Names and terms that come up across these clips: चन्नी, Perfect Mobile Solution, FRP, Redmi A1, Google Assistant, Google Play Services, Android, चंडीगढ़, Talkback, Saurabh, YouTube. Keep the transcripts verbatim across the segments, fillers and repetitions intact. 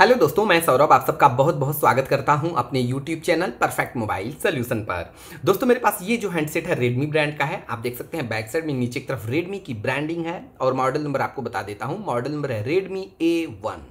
Hello दोस्तों, मैं सौरभ आप सबका बहुत बहुत स्वागत करता हूं अपने YouTube channel perfect mobile solution पर। दोस्तों मेरे पास ये जो हैंडसेट है रेडमी ब्रांड का है। आप देख सकते हैं बैक साइड में नीचे की तरफ रेडमी की ब्रांडिंग है और मॉडल नंबर आपको बता देता हूं। मॉडल नंबर है रेडमी ए वन।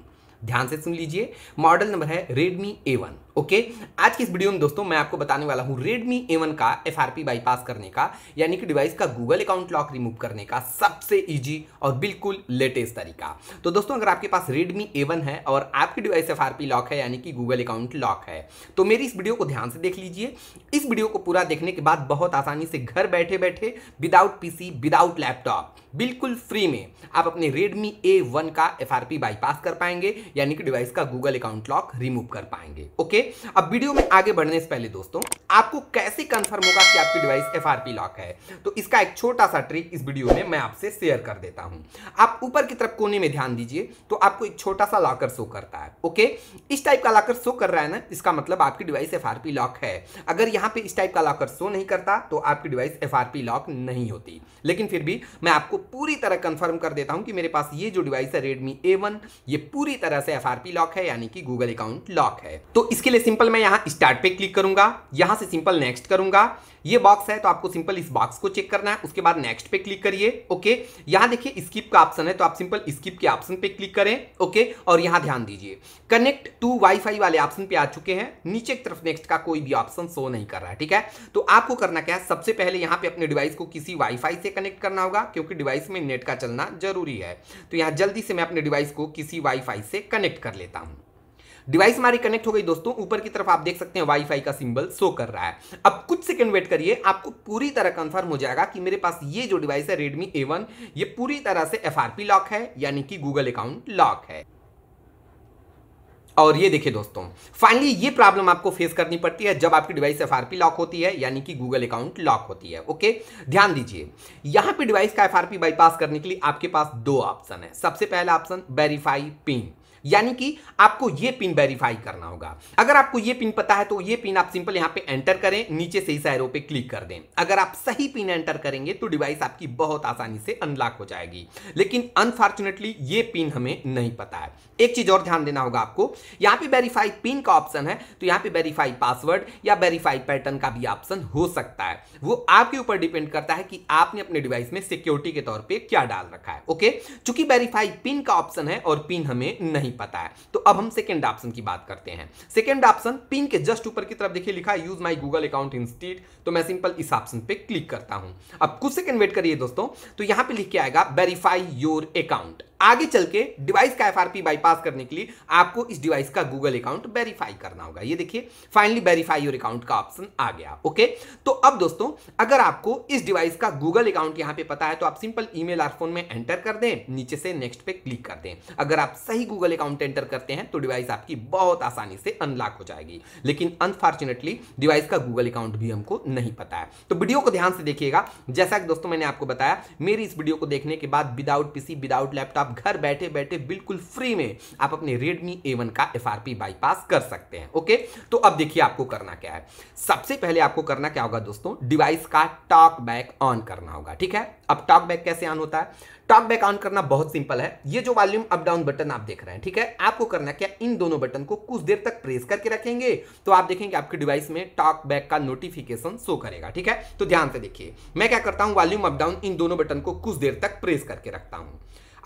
ध्यान से सुन लीजिए, मॉडल नंबर है रेडमी ए वन। ओके, आज की इस वीडियो में दोस्तों मैं आपको बताने वाला हूँ रेडमी ए वन का एफ आर पी बाईपास करने का, यानी कि डिवाइस का गूगल अकाउंट लॉक रिमूव करने का सबसे इजी और बिल्कुल लेटेस्ट तरीका। तो दोस्तों अगर आपके पास रेडमी ए वन है और आपकी device F R P lock है यानी कि गूगल अकाउंट लॉक है, तो मेरी इस वीडियो को ध्यान से देख लीजिए। इस वीडियो को पूरा देखने के बाद बहुत आसानी से घर बैठे बैठे without P C, without laptop, बिल्कुल फ्री में आप अपने रेडमी ए वन का एफ आर पी बाईपास कर पाएंगे, यानी कि डिवाइस का गूगल अकाउंट लॉक रिमूव कर पाएंगे। ओके, अब वीडियो में आगे बढ़ने से पहले दोस्तों आपको कैसे कंफर्म होगा कि आपकी device F R P lock है, तो इसका एक छोटा सा ट्रिक इस वीडियो में मैं आपसे शेयर कर देता हूं। आप ऊपर की तरफ कोने में ध्यान दीजिए तो आपको एक छोटा सा लॉकर शो करता है। ओके, इस टाइप का लॉकर शो कर रहा है ना, इसका मतलब आपकी device F R P lock है। अगर यहां पे इस टाइप का लॉकर शो नहीं करता तो आपकी device F R P lock नहीं होती। लेकिन फिर भी मैं आपको पूरी तरह कंफर्म कर देता हूं कि मेरे पास ये जो डिवाइस है रेडमी ए वन, ये पूरी तरह से एफ आर पी लॉक है यानी कि गूगल अकाउंट लॉक है। तो इसके लिए सिंपल मैं यहां स्टार्ट पे क्लिक करूंगा, यहां से सिंपल नेक्स्ट करूंगा। ये बॉक्स है तो आपको सिंपल इस बॉक्स को चेक करना है, उसके बाद नेक्स्ट पे क्लिक करिए। ओके, यहां देखिए स्किप का ऑप्शन है तो आप सिंपल स्किप के ऑप्शन पे क्लिक करें। ओके, और यहां ध्यान दीजिए कनेक्ट टू वाईफाई वाले ऑप्शन पे आ चुके हैं। नीचे की तरफ नेक्स्ट का कोई भी ऑप्शन शो नहीं कर रहा है, ठीक है। तो आपको करना क्या है, सबसे पहले यहां पे अपने डिवाइस को किसी वाईफाई से कनेक्ट करना होगा क्योंकि डिवाइस में नेट का चलना जरूरी है। तो यहां जल्दी से मैं अपने डिवाइस को किसी वाईफाई से कनेक्ट कर लेता हूं। डिवाइस हमारी कनेक्ट हो गई दोस्तों, ऊपर की तरफ आप देख सकते हैं वाईफाई का सिंबल शो कर रहा है। अब कुछ सेकंड वेट करिए, आपको पूरी तरह कंफर्म हो जाएगा कि मेरे पास ये जो डिवाइस है रेडमी ए वन, ये पूरी तरह से एफ आर पी लॉक है यानी कि गूगल अकाउंट लॉक है। और ये देखिए दोस्तों, फाइनली ये प्रॉब्लम आपको फेस करनी पड़ती है जब आपकी device F R P lock होती है यानी कि गूगल अकाउंट लॉक होती है। ओके, ध्यान दीजिए यहाँ पे डिवाइस का एफ आर पी बाईपास करने के लिए आपके पास दो ऑप्शन है। सबसे पहला ऑप्शन वेरीफाई पिन, यानी कि आपको ये पिन वेरीफाई करना होगा। अगर आपको ये पिन पता है तो ये पिन आप सिंपल यहां पे एंटर करें, नीचे से इस एरो पे क्लिक कर दें। अगर आप सही पिन एंटर करेंगे तो डिवाइस आपकी बहुत आसानी से अनलॉक हो जाएगी। लेकिन अनफॉर्चुनेटली ये पिन हमें नहीं पता है। एक चीज और ध्यान देना होगा आपको, यहां पे वेरीफाई पिन का ऑप्शन है तो यहां पे वेरीफाई पासवर्ड या वेरीफाई पैटर्न का भी ऑप्शन हो सकता है। वो आपके ऊपर डिपेंड करता है कि आपने अपने डिवाइस में सिक्योरिटी के तौर पे क्या डाल रखा है। ओके, चूंकि वेरीफाई पिन का ऑप्शन है और पिन हमें नहीं पता है, तो अब हम सेकंड ऑप्शन की बात करते हैं। सेकंड ऑप्शन पिन के जस्ट ऊपर की तरफ देखिए लिखा है use my Google account instead, तो मैं सिंपल इस ऑप्शन पे क्लिक करता हूं। अब कुछ सेकंड वेट करिए दोस्तों, तो यहां पे लिख के आएगा वेरीफाई योर अकाउंट। आगे चल के डिवाइस का एफ आर पी बाईपास करने के लिए आपको इस डिवाइस का गूगल अकाउंट वेरीफाई करना होगा। ये देखिए फाइनली वेरीफाई योर अकाउंट का ऑप्शन आ गया। ओके, तो अब दोस्तों अगर आपको इस डिवाइस का गूगल अकाउंट यहां पे पता है तो आप सिंपल ईमेल और फोन में एंटर कर दें, नीचे से नेक्स्ट पे क्लिक कर दें। अगर आप सही गूगल अकाउंट एंटर करते हैं तो डिवाइस आपकी बहुत आसानी से अनलॉक हो जाएगी। लेकिन अनफॉर्चुनेटली डिवाइस का गूगल अकाउंट भी हमको नहीं पता है। तो वीडियो को ध्यान से देखिएगा। जैसा कि दोस्तों मैंने आपको बताया, मेरी इस वीडियो को देखने के बाद without P C, without laptop, घर बैठे बैठे बिल्कुल फ्री में आप अपने रेडमी ए वन का एफ आर पी बाईपास कर सकते हैं। ओके, तो अब देखिए आपको करना क्या है। सबसे पहले आपको करना क्या होगा दोस्तों, डिवाइस का टॉकबैक ऑन करना होगा, ठीक है। अब टॉकबैक कैसे ऑन होता है, टॉकबैक ऑन करना बहुत सिंपल है। ये जो वॉल्यूम अप डाउन बटन आप देख रहे हैं, ठीक है, आपको करना क्या, इन दोनों बटन को कुछ देर तक प्रेस करके रखेंगे तो आप देखेंगे आपके डिवाइस में टॉकबैक का नोटिफिकेशन शो करेगा, ठीक है। तो ध्यान से देखिए मैं क्या करता हूं, वॉल्यूम अप डाउन इन दोनों बटन को कुछ देर तक प्रेस करके रखता हूं।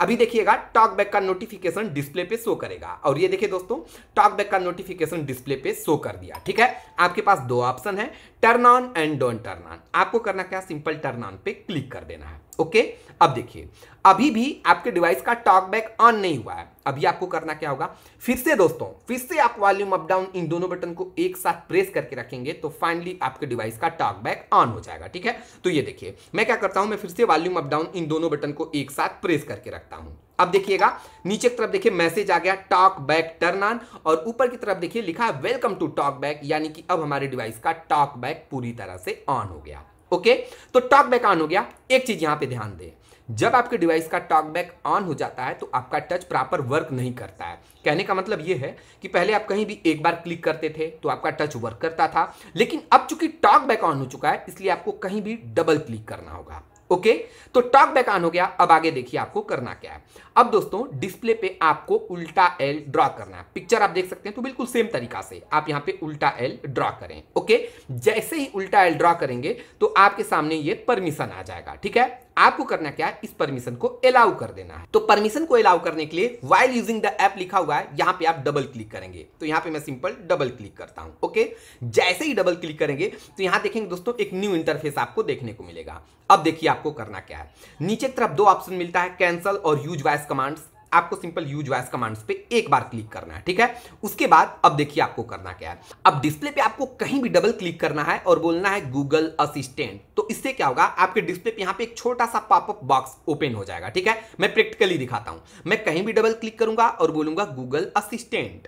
अभी देखिएगा टॉकबैक का नोटिफिकेशन डिस्प्ले पे शो करेगा। और ये देखिए दोस्तों टॉकबैक का नोटिफिकेशन डिस्प्ले पे शो कर दिया, ठीक है। आपके पास दो ऑप्शन है, turn on and don't turn on. आपको करना क्या, सिंपल टर्न ऑन पे क्लिक कर देना है। ओके, अब देखिए अभी भी आपके डिवाइस का टॉकबैक ऑन नहीं हुआ है। अभी आपको करना क्या होगा, फिर से दोस्तों फिर से आप वॉल्यूम अप डाउन इन दोनों बटन को एक साथ प्रेस करके रखेंगे तो फाइनली आपके डिवाइस का टॉकबैक ऑन हो जाएगा, ठीक है। तो ये देखिए मैं क्या करता हूं, मैं फिर से वॉल्यूम अप डाउन इन दोनों बटन को एक साथ प्रेस करके रखता हूं। अब देखिएगा नीचे की तरफ देखिए मैसेज आ गया टॉकबैक टर्न ऑन, और ऊपर की तरफ देखिए लिखा है वेलकम टू टॉकबैक, यानी कि अब हमारे डिवाइस का टॉकबैक पूरी तरह से ऑन हो गया। ओके, तो टॉकबैक ऑन हो गया। एक चीज यहां पे ध्यान दें, जब आपके डिवाइस का टॉकबैक ऑन हो जाता है तो आपका टच प्रॉपर वर्क नहीं करता है। कहने का मतलब यह है कि पहले आप कहीं भी एक बार क्लिक करते थे तो आपका टच वर्क करता था, लेकिन अब चूंकि टॉकबैक ऑन हो चुका है इसलिए आपको कहीं भी डबल क्लिक करना होगा। ओके, तो टॉकबैक ऑन हो गया। अब आगे देखिए आपको करना क्या है। अब दोस्तों डिस्प्ले पे आपको उल्टा एल ड्रॉ करना है। पिक्चर आप देख सकते हैं, तो बिल्कुल सेम तरीका से आप यहां पे उल्टा एल ड्रॉ करें। ओके, जैसे ही उल्टा एल ड्रॉ करेंगे तो आपके सामने ये परमिशन आ जाएगा। ठीक है, आपको करना क्या है, इस परमिशन को अलाउ कर देना है। तो परमिशन को अलाउ करने के लिए व्हाइल यूजिंग द ऐप लिखा हुआ है, यहां पे आप डबल क्लिक करेंगे। तो यहां पे मैं सिंपल डबल क्लिक करता हूं। ओके, जैसे ही डबल क्लिक करेंगे तो यहां देखेंगे दोस्तों एक न्यू इंटरफेस आपको देखने को मिलेगा। अब देखिए आपको करना क्या है। नीचे की तरफ दो ऑप्शन मिलता है, कैंसल और यूज वॉइस कमांड्स। आपको सिंपल यूज वॉइस कमांड्स पे एक बार क्लिक करना है। ठीक है, उसके बाद अब देखिए आपको करना क्या है। अब डिस्प्ले पे आपको कहीं भी डबल क्लिक करना है और बोलना है गूगल असिस्टेंट। तो इससे क्या होगा, आपके डिस्प्ले पे यहाँ पे एक छोटा सा पॉपअप बॉक्स ओपन हो जाएगा। ठीक है, मैं प्रैक्टिकली दिखाता हूं। मैं कहीं भी डबल क्लिक करूंगा और बोलूंगा गूगल असिस्टेंट,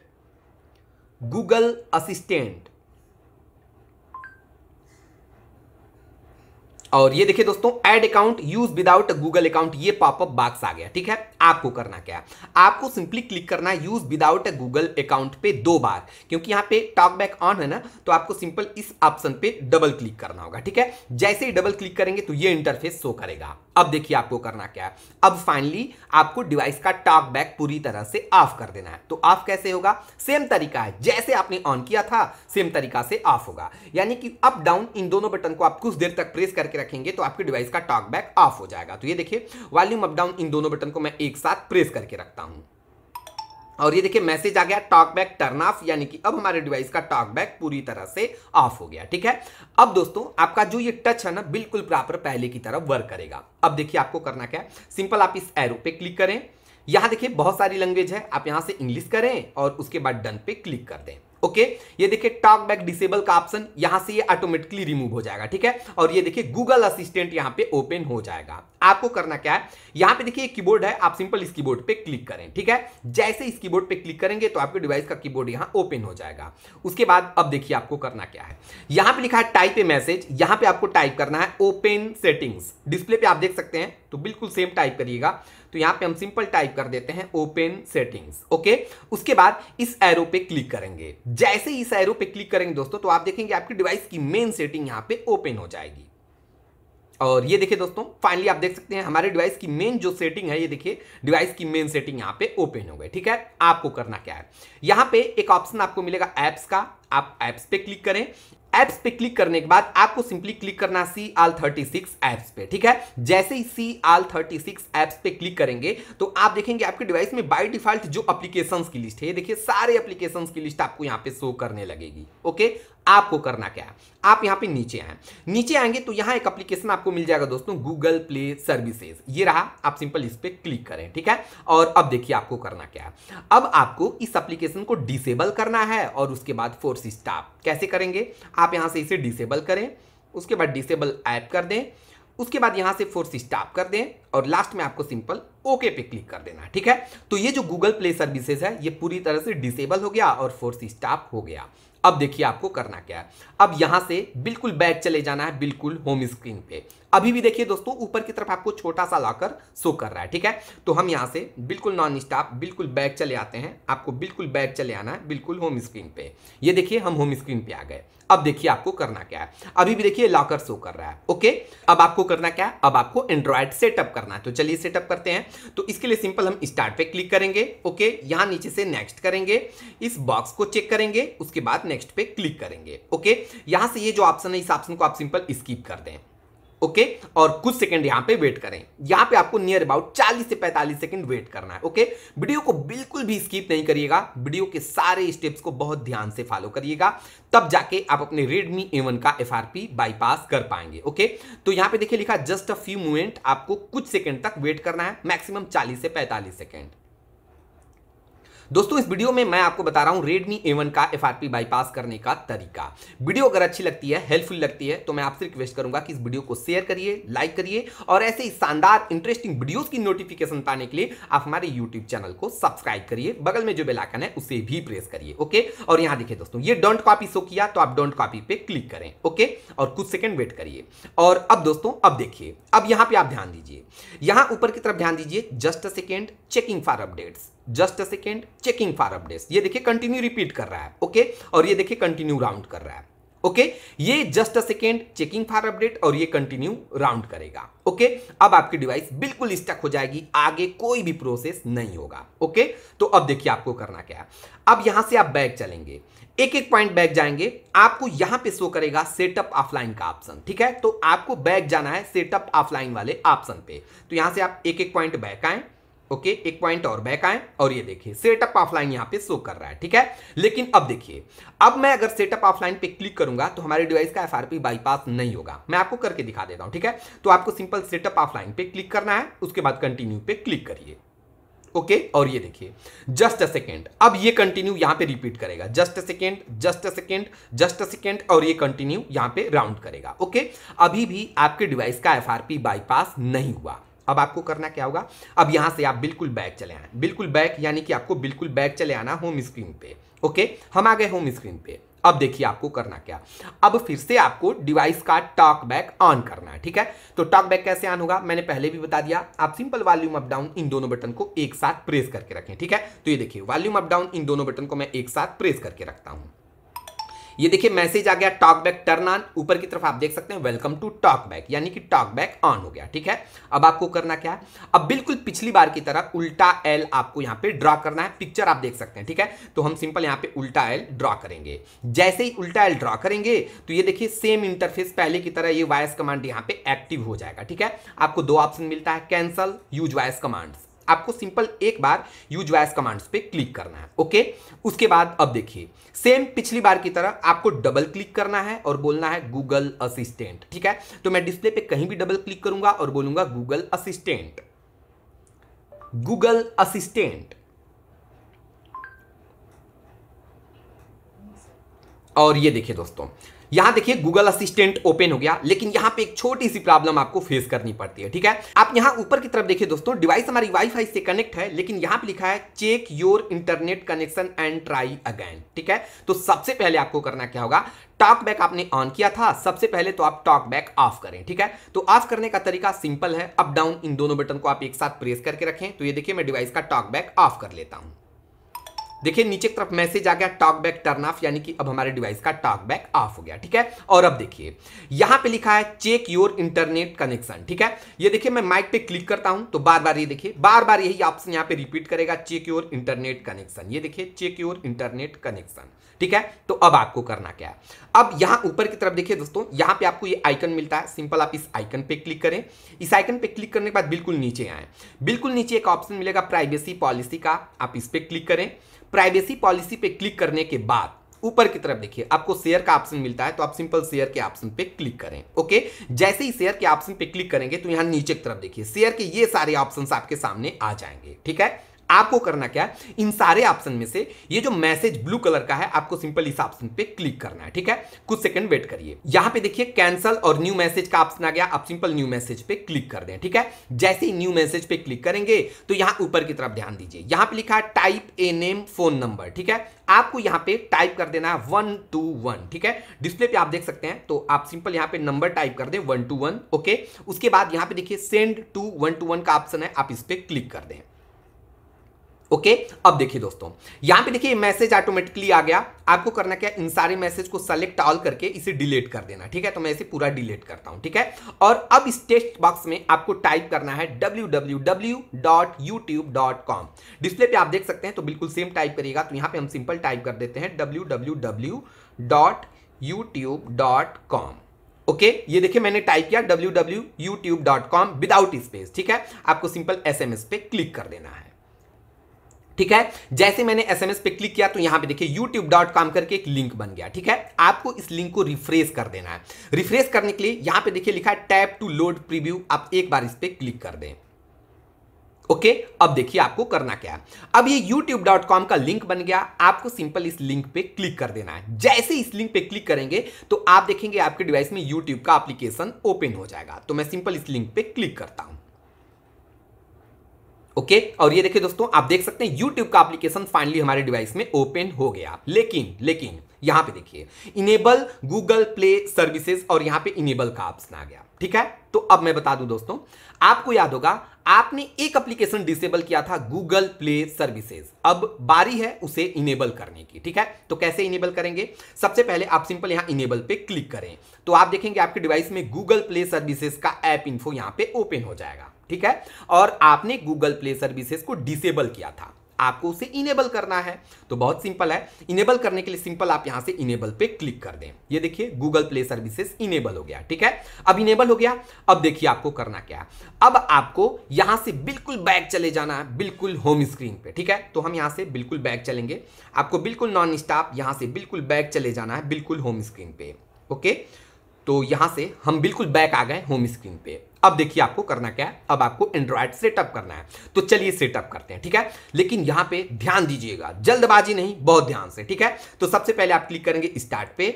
गूगल असिस्टेंट। और ये देखिए दोस्तों, add account, use without Google account, ये पॉपअप बॉक्स आ गया। ठीक है, आपको करना क्या है, आपको सिंपली क्लिक करना है यूज विदाउट गूगल अकाउंट पे दो बार, क्योंकि यहाँ पे टॉकबैक ऑन है ना, तो आपको सिंपल इस ऑप्शन पे डबल क्लिक करना होगा। ठीक है, जैसे ही डबल क्लिक करेंगे तो ये इंटरफेस शो करेगा। अब देखिए आपको करना क्या है। अब फाइनली आपको डिवाइस का टॉकबैक पूरी तरह से ऑफ कर देना है। तो ऑफ कैसे होगा, सेम तरीका है, जैसे आपने ऑन किया था सेम तरीका से ऑफ होगा। यानी कि अप डाउन इन दोनों बटन को आप कुछ देर तक प्रेस करके रखेंगे तो आपके डिवाइस का टॉकबैक ऑफ हो जाएगा। तो ये देखिए वॉल्यूम अप डाउन इन दोनों बटन को मैं एक साथ प्रेस करके रखता हूं और ये देखिए मैसेज आ गया टॉकबैक टर्न ऑफ, यानी कि अब हमारे डिवाइस का टॉकबैक पूरी तरह से ऑफ हो गया। ठीक है, अब दोस्तों आपका जो ये टच है ना बिल्कुल प्रॉपर पहले की तरह वर्क करेगा। अब देखिए आपको करना क्या है, सिंपल आप इस एरो पे क्लिक करें। यहां देखिए बहुत सारी लैंग्वेज है, आप यहां से इंग्लिश करें और उसके बाद डन पे क्लिक कर दें। ओके, ये देखिए टॉकबैक डिसेबल का ऑप्शन, यहां से ये ऑटोमेटिकली रिमूव हो जाएगा। ठीक है, और ये देखिए गूगल असिस्टेंट यहां पे ओपन हो जाएगा। आपको करना क्या है, यहां पे देखिए कीबोर्ड है, आप सिंपल इस कीबोर्ड पे क्लिक करें। ठीक है, जैसे इस कीबोर्ड पे क्लिक करेंगे तो आपके डिवाइस का कीबोर्ड यहां ओपन हो जाएगा। उसके बाद अब देखिए आपको करना क्या है, यहां पर लिखा है टाइप ए मैसेज, यहां पर आपको टाइप करना है ओपन सेटिंग्स। डिस्प्ले पे आप देख सकते हैं, तो बिल्कुल सेम टाइप करिएगा। तो यहां पे हम सिंपल टाइप कर देते हैं ओपन सेटिंग्स। ओके, उसके बाद इस एरो पे क्लिक करेंगे। जैसे ही इस एरो पे क्लिक करेंगे दोस्तों, तो आप देखेंगे आपकी डिवाइस की मेन सेटिंग यहां पे ओपन हो जाएगी। और ये देखिए दोस्तों फाइनली आप देख सकते हैं हमारे डिवाइस की मेन जो सेटिंग है, ये देखिए डिवाइस की मेन सेटिंग यहाँ पे ओपन हो गई। ठीक है, आपको करना क्या है, यहाँ पे एक ऑप्शन आपको मिलेगा ऐप्स का, आप ऐप्स पे क्लिक करें। ऐप्स पे क्लिक करने के बाद आपको सिंपली क्लिक करना see all thirty six apps पे। ठीक है, जैसे ही see all thirty six apps पे क्लिक करेंगे तो आप देखेंगे आपके डिवाइस में बाय डिफॉल्ट जो एप्लीकेशंस की लिस्ट है, ये देखिए सारे एप्लीकेशंस की लिस्ट आपको यहाँ पे शो करने लगेगी। ओके, आपको करना क्या है, आप यहाँ पे नीचे आए, नीचे आएंगे तो यहाँ एक एप्लीकेशन आपको मिल जाएगा दोस्तों, गूगल प्ले सर्विसेज, ये रहा, आप सिंपल इस पर क्लिक करें। ठीक है, और अब देखिए आपको करना क्या है, अब आपको इस एप्लीकेशन को डिसेबल करना है और उसके बाद फोर्स स्टॉप कैसे करेंगे, आप यहाँ से इसे डिसेबल करें, उसके बाद डिसेबल ऐप कर दें, उसके बाद यहाँ से फोर्स स्टॉप कर दें और लास्ट में आपको सिंपल ओके पे क्लिक कर देना। ठीक है, तो ये जो गूगल प्ले सर्विसेज है ये पूरी तरह से डिसेबल हो गया और फोर्स स्टॉप हो गया। अब देखिए आपको करना क्या है, अब यहां से बिल्कुल बैक चले जाना है, बिल्कुल होम स्क्रीन पे। अभी भी देखिए दोस्तों ऊपर की तरफ आपको छोटा सा लॉकर शो कर रहा है। ठीक है, तो हम यहां से बिल्कुल नॉन स्टॉप बिल्कुल बैक चले आते हैं। आपको बिल्कुल बैक चले आना है, बिल्कुल होम स्क्रीन पे। ये देखिए हम होम स्क्रीन पे आ गए। अब देखिए आपको करना क्या है, अभी भी देखिए लॉकर शो कर रहा है। ओके, अब आपको करना क्या है, अब आपको एंड्रॉयड सेटअप करना है। तो चलिए सेटअप करते हैं। तो इसके लिए सिंपल हम स्टार्ट पे क्लिक करेंगे। ओके, यहां नीचे से नेक्स्ट करेंगे, इस बॉक्स को चेक करेंगे, उसके बाद नेक्स्ट पे क्लिक करेंगे। ओके, यहां से ये जो ऑप्शन है इस ऑप्शन को आप सिंपल स्किप कर दें। ओके, और कुछ सेकंड यहां पे वेट करें। यहां पे आपको नियर अबाउट चालीस से पैंतालीस सेकंड वेट करना है। ओके, वीडियो को बिल्कुल भी स्किप नहीं करिएगा, वीडियो के सारे स्टेप्स को बहुत ध्यान से फॉलो करिएगा, तब जाके आप अपने रेडमी ए वन का एफ आर पी बाईपास कर पाएंगे। ओके, तो यहां पे देखिए लिखा जस्ट अ फ्यू मोमेंट, आपको कुछ सेकंड तक वेट करना है, मैक्सिमम चालीस से पैंतालीस सेकंड। दोस्तों इस वीडियो में मैं आपको बता रहा हूं Redmi ए वन का एफ आर पी बाईपास करने का तरीका। वीडियो अगर अच्छी लगती है, हेल्पफुल लगती है, तो मैं आपसे रिक्वेस्ट करूंगा कि इस वीडियो को शेयर करिए, लाइक करिए, और ऐसे ही शानदार इंटरेस्टिंग वीडियोस की नोटिफिकेशन पाने के लिए आप हमारे YouTube चैनल को सब्सक्राइब करिए, बगल में जो बेल आइकन है उसे भी प्रेस करिए। ओके, और यहाँ देखिए दोस्तों ये डोंट कॉपी शो किया, तो आप डोंट कॉपी पे क्लिक करें। ओके, और कुछ सेकंड वेट करिए। और अब दोस्तों अब देखिए, अब यहाँ पे आप ध्यान दीजिए, यहाँ ऊपर की तरफ ध्यान दीजिए, just a second checking for updates, just a second checking for updates. ये देखिए कंटिन्यू रिपीट कर रहा है। ओके, और ये देखिए कंटिन्यू राउंड कर रहा है। ओके, ये just a second checking for update और ये कंटिन्यू राउंड करेगा। ओके, अब आपकी डिवाइस बिल्कुल स्टक हो जाएगी, आगे कोई भी प्रोसेस नहीं होगा। ओके, तो अब देखिए आपको करना क्या है। अब यहां से आप बैक चलेंगे, एक एक पॉइंट बैक जाएंगे, आपको यहां पे शो करेगा सेटअप ऑफलाइन का ऑप्शन। ठीक है, तो आपको बैक जाना है सेटअप ऑफलाइन वाले ऑप्शन पे। तो यहां से आप एक एक पॉइंट बैक आए, ओके, एक पॉइंट और बैक आए और ये देखिए सेटअप ऑफलाइन यहां पे शो कर रहा है। ठीक है, लेकिन अब देखिए, अब मैं अगर सेटअप ऑफलाइन पे क्लिक करूंगा तो हमारे डिवाइस का एफआरपी बाईपास नहीं होगा। मैं आपको करके दिखा देता हूं। ठीक है, तो आपको सिंपल सेटअप ऑफलाइन पे क्लिक करना है, उसके बाद कंटिन्यू पे क्लिक करिए। ओके, और ये देखिए जस्ट अ सेकेंड, अब ये कंटिन्यू यहां पे रिपीट करेगा, just a second, just a second, just a second, और ये कंटिन्यू यहां पे राउंड करेगा। ओके, अभी भी आपके डिवाइस का एफआरपी बाईपास नहीं हुआ। अब आपको करना क्या होगा, अब यहां से आप बिल्कुल बैक चले आए, बिल्कुल बैक यानी कि आपको बिल्कुल बैक चले आना होम स्क्रीन पे। ओके, हम आ गए होम स्क्रीन पे। अब देखिए आपको करना क्या, अब फिर से आपको डिवाइस का टॉकबैक ऑन करना है। ठीक है, तो टॉकबैक कैसे ऑन होगा, मैंने पहले भी बता दिया। आप सिंपल वॉल्यूम अप डाउन इन दोनों बटन को एक साथ प्रेस करके रखें। ठीक है, तो ये देखिए वॉल्यूम अप डाउन इन दोनों बटन को मैं एक साथ प्रेस करके रखता हूं। ये देखिए मैसेज आ गया टॉकबैक टर्न ऑन, ऊपर की तरफ आप देख सकते हैं वेलकम टू टॉकबैक, यानी कि टॉकबैक ऑन हो गया। ठीक है, अब आपको करना क्या है, अब बिल्कुल पिछली बार की तरह उल्टा एल आपको यहां पे ड्रॉ करना है। पिक्चर आप देख सकते हैं। ठीक है, तो हम सिंपल यहां पे उल्टा एल ड्रॉ करेंगे। जैसे ही उल्टा एल ड्रॉ करेंगे तो ये देखिए सेम इंटरफेस पहले की तरह ये वॉइस कमांड यहाँ पे एक्टिव हो जाएगा। ठीक है, आपको दो ऑप्शन मिलता है, कैंसल, यूज वॉइस कमांड्स। आपको सिंपल एक बार यूज वॉइस कमांड्स पे क्लिक करना है। ओके, उसके बाद अब देखिए सेम पिछली बार की तरह आपको डबल क्लिक करना है और बोलना है गूगल असिस्टेंट। ठीक है, तो मैं डिस्प्ले पे कहीं भी डबल क्लिक करूंगा और बोलूंगा गूगल असिस्टेंट, गूगल असिस्टेंट, और ये देखिए दोस्तों यहां देखिए गूगल असिस्टेंट ओपन हो गया। लेकिन यहां पे एक छोटी सी प्रॉब्लम आपको फेस करनी पड़ती है। ठीक है, आप यहां ऊपर की तरफ देखिए दोस्तों, डिवाइस हमारी वाईफाई से कनेक्ट है, लेकिन यहां पे लिखा है check your internet connection and try again. ठीक है, तो सबसे पहले आपको करना क्या होगा, टॉकबैक आपने ऑन किया था, सबसे पहले तो आप टॉकबैक ऑफ करें। ठीक है, तो ऑफ करने का तरीका सिंपल है, अप डाउन इन दोनों बटन को आप एक साथ प्रेस करके रखें। तो ये देखिए मैं डिवाइस का टॉकबैक ऑफ कर लेता हूं। देखिए नीचे की तरफ मैसेज आ गया टॉकबैक टर्न ऑफ, यानी कि अब हमारे डिवाइस का टॉकबैक ऑफ हो गया। ठीक है, और अब देखिए यहां पे लिखा है चेक योर इंटरनेट कनेक्शन। ठीक है, ये देखिए मैं माइक पे क्लिक करता हूं तो बार बार ये देखिए बार बार यही ऑप्शन यहां पे रिपीट करेगा, चेक योर इंटरनेट कनेक्शन। ये देखिए चेक योर इंटरनेट कनेक्शन। ठीक है, तो अब आपको करना क्या है, अब यहां ऊपर की तरफ देखिए दोस्तों यहां पे आपको ये आइकन मिलता है, सिंपल आप इस आइकन पे क्लिक करें। इस आइकन पे क्लिक करने के बाद बिल्कुल नीचे आए, बिल्कुल नीचे एक ऑप्शन मिलेगा प्राइवेसी पॉलिसी का, आप इस पे क्लिक करें। प्राइवेसी पॉलिसी पे क्लिक करने के बाद ऊपर की तरफ देखिए आपको शेयर का ऑप्शन मिलता है, तो आप सिंपल शेयर के ऑप्शन पे क्लिक करें। ओके, जैसे ही शेयर के ऑप्शन पे क्लिक करेंगे तो यहां नीचे की तरफ देखिए शेयर के ये सारे ऑप्शंस आपके सामने आ जाएंगे। ठीक है, आपको करना क्या है, इन सारे ऑप्शन में से ये जो मैसेज ब्लू कलर का है आपको सिंपल इस ऑप्शन पे क्लिक करना है। ठीक है, कुछ सेकंड वेट करिए। यहां पे देखिए कैंसल और न्यू मैसेज का ऑप्शन आ गया, आप सिंपल न्यू मैसेज पे क्लिक कर दें। ठीक है, जैसे ही न्यू मैसेज पे क्लिक करेंगे तो यहां ऊपर की तरफ ध्यान दीजिए, यहां पे लिखा है type a name phone number. ठीक है, आपको यहां पे टाइप कर देना है वन टू वन। ठीक है, डिस्प्ले पे आप देख सकते हैं, तो आप सिंपल यहां पे नंबर टाइप कर दें वन टू वन। ओके, उसके बाद यहां पे देखिए send to one two one का ऑप्शन है, आप इस पे क्लिक कर दें। ओके, अब देखिए दोस्तों यहां पे देखिए मैसेज ऑटोमेटिकली आ गया। आपको करना क्या, इन सारे मैसेज को सेलेक्ट ऑल करके इसे डिलीट कर देना। ठीक है, तो मैं इसे पूरा डिलीट करता हूं। ठीक है, और अब इस टेक्स्ट बॉक्स में आपको टाइप करना है W W W dot YouTube dot com. Display पे आप देख सकते हैं, तो बिल्कुल सेम टाइप करिएगा। तो यहां पे हम सिंपल टाइप कर देते हैं W W W dot YouTube dot com. Okay, ये देखिए मैंने टाइप किया W W W dot YouTube dot com without space. ठीक है, आपको सिंपल एसएमएस पे क्लिक कर देना है। ठीक है, जैसे मैंने एसएमएस पे क्लिक किया तो यहां पे देखिए यूट्यूब डॉट कॉम करके एक लिंक बन गया। ठीक है, आपको इस लिंक को रिफ्रेश कर देना है। रिफ्रेश करने के लिए यहां पे देखिए लिखा है टैप टू लोड प्रीव्यू, आप एक बार इस पे क्लिक कर दें। ओके, अब देखिए आपको करना क्या है, अब ये यूट्यूब डॉट कॉम का लिंक बन गया, आपको सिंपल इस लिंक पे क्लिक कर देना है। जैसे इस लिंक पे क्लिक करेंगे तो आप देखेंगे आपके डिवाइस में यूट्यूब का एप्लीकेशन ओपन हो जाएगा। तो मैं सिंपल इस लिंक पे क्लिक करता हूं। Okay okay? और ये देखिए दोस्तों, आप देख सकते हैं YouTube का एप्लीकेशन फाइनली हमारे डिवाइस में ओपन हो गया। लेकिन लेकिन यहां पे देखिए इनेबल Google Play सर्विसेज और यहां पे इनेबल का ऑप्शन आ गया। ठीक है, तो अब मैं बता दूं दोस्तों, आपको याद होगा आपने एक एप्लीकेशन डिसेबल किया था Google Play सर्विसेज। अब बारी है उसे इनेबल करने की। ठीक है, तो कैसे इनेबल करेंगे? सबसे पहले आप सिंपल यहां इनेबल पे क्लिक करें तो आप देखेंगे आपके डिवाइस में Google Play सर्विसेज का ऐप इन्फो यहां पे ओपन हो जाएगा। ठीक है, और आपने Google Play सर्विसेज को डिसेबल किया था, आपको उसे इनेबल करना है। तो बहुत सिंपल है, इनेबल करने के लिए सिंपल आप यहां से इनेबल पे क्लिक कर दें। ये देखिए Google Play सर्विसेज इनेबल हो गया। ठीक है, अब इनेबल हो गया। अब देखिए आपको करना क्या है, अब आपको यहां से बिल्कुल बैक चले जाना है, बिल्कुल होम स्क्रीन पे। ठीक है, तो हम यहां से बिल्कुल बैक चलेंगे, आपको बिल्कुल नॉन स्टॉप यहां से बिल्कुल बैक चले जाना है, बिल्कुल होम स्क्रीन पे। ओके, तो यहां से हम बिल्कुल बैक आ गए होम स्क्रीन पे। अब देखिए आपको करना क्या है, अब आपको एंड्रॉयड सेटअप करना है। तो चलिए सेटअप करते हैं। ठीक है, लेकिन यहां पे ध्यान दीजिएगा, जल्दबाजी नहीं, बहुत ध्यान से। ठीक है, तो सबसे पहले आप क्लिक करेंगे स्टार्ट पे।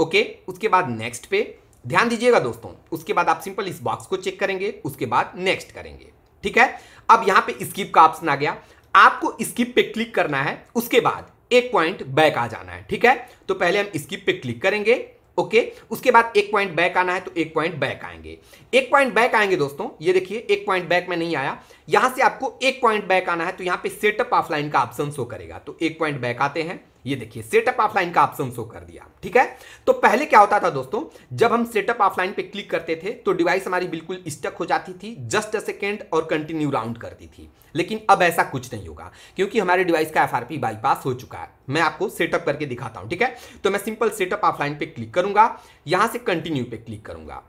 ओके, उसके बाद नेक्स्ट पे ध्यान दीजिएगा दोस्तों। उसके बाद आप सिंपल इस बॉक्स को चेक करेंगे, उसके बाद नेक्स्ट करेंगे। ठीक है, अब यहां पे स्किप का ऑप्शन आ गया, आपको स्किप पे क्लिक करना है। उसके बाद एक पॉइंट बैक आ जाना है। ठीक है, तो पहले हम स्किप पे क्लिक करेंगे। ओके okay, उसके बाद एक पॉइंट बैक आना है, तो एक पॉइंट बैक आएंगे, एक पॉइंट बैक आएंगे दोस्तों। ये देखिए एक पॉइंट बैक में नहीं आया, यहां से आपको एक पॉइंट बैक आना है। तो यहां पे सेटअप ऑफलाइन का ऑप्शन शो करेगा, तो एक पॉइंट बैक आते हैं। ये देखिए सेटअप ऑफलाइन का ऑप्शन शो कर दिया। ठीक है, तो पहले क्या होता था दोस्तों, जब हम सेटअप ऑफलाइन पे क्लिक करते थे तो डिवाइस हमारी बिल्कुल स्टक हो जाती थी, जस्ट अ सेकेंड, और कंटिन्यू राउंड करती थी। लेकिन अब ऐसा कुछ नहीं होगा क्योंकि हमारे डिवाइस का एफआरपी बाईपास हो चुका है। मैं आपको सेटअप करके दिखाता हूं। ठीक है, तो मैं सिंपल सेटअप ऑफलाइन पे क्लिक करूंगा, यहां से कंटिन्यू पे क्लिक करूंगा।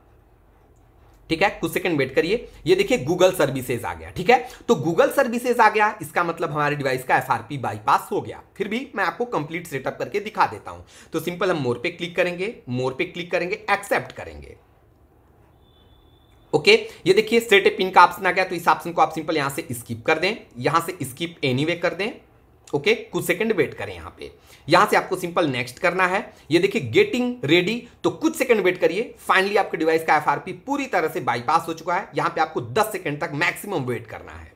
ठीक है, कुछ सेकंड वेट करिए। ये देखिए गूगल सर्विसेज आ गया। ठीक है, तो गूगल सर्विसेज आ गया, इसका मतलब हमारे डिवाइस का एफआरपी बाईपास हो गया। फिर भी मैं आपको कंप्लीट सेटअप करके दिखा देता हूं। तो सिंपल हम मोर पे क्लिक करेंगे, मोर पे क्लिक करेंगे, एक्सेप्ट करेंगे। ओके, ये देखिए सेट ए पिन का ऑप्शन आ गया, तो इस ऑप्शन को आप सिंपल यहां से स्किप कर दें, यहां से स्किप एनीवे कर दें। ओके okay, कुछ सेकंड वेट करें। यहां पे यहां से आपको सिंपल नेक्स्ट करना है। ये देखिए गेटिंग रेडी, तो कुछ सेकंड वेट करिए। फाइनली आपके डिवाइस का एफआरपी पूरी तरह से बाईपास हो चुका है। यहां पे आपको दस सेकंड तक मैक्सिमम वेट करना है।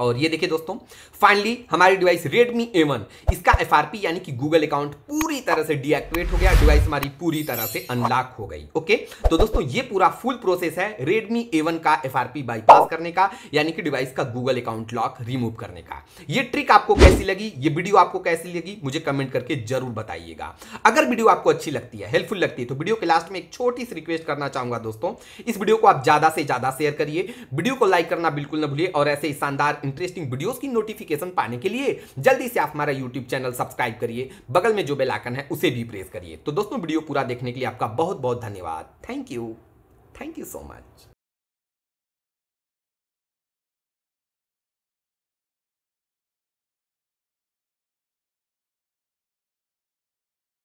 और ये देखिए दोस्तों, फाइनली हमारी डिवाइस रेडमी ए वन, इसका एफआरपी यानी कि गूगल अकाउंट पूरी तरह से डीएक्टिवेट हो गया, डिवाइस हमारी पूरी तरह से अनलॉक हो गई। ओके, तो दोस्तों ये पूरा फुल प्रोसेस है रेडमी ए वन का एफआरपी बाईपास करने का, यानी कि डिवाइस का गूगल अकाउंट लॉक रिमूव करने का। ये ट्रिक आपको कैसी लगी, ये वीडियो आपको कैसी लगी, मुझे कमेंट करके जरूर बताइएगा। अगर वीडियो आपको अच्छी लगती है, हेल्पफुल लगती है, तो वीडियो के लास्ट में एक छोटी सी रिक्वेस्ट करना चाहूंगा दोस्तों, इस वीडियो को आप ज्यादा से ज्यादा शेयर करिए, वीडियो को लाइक करना बिल्कुल ना भूलिए, और ऐसे ही शानदार इंटरेस्टिंग वीडियोस की नोटिफिकेशन पाने के लिए जल्दी से आप हमारा यूट्यूब चैनल सब्सक्राइब करिए, बगल में जो बेल आइकन है उसे भी प्रेस करिए। तो दोस्तों वीडियो पूरा देखने के लिए आपका बहुत बहुत धन्यवाद। Thank you, thank you so much.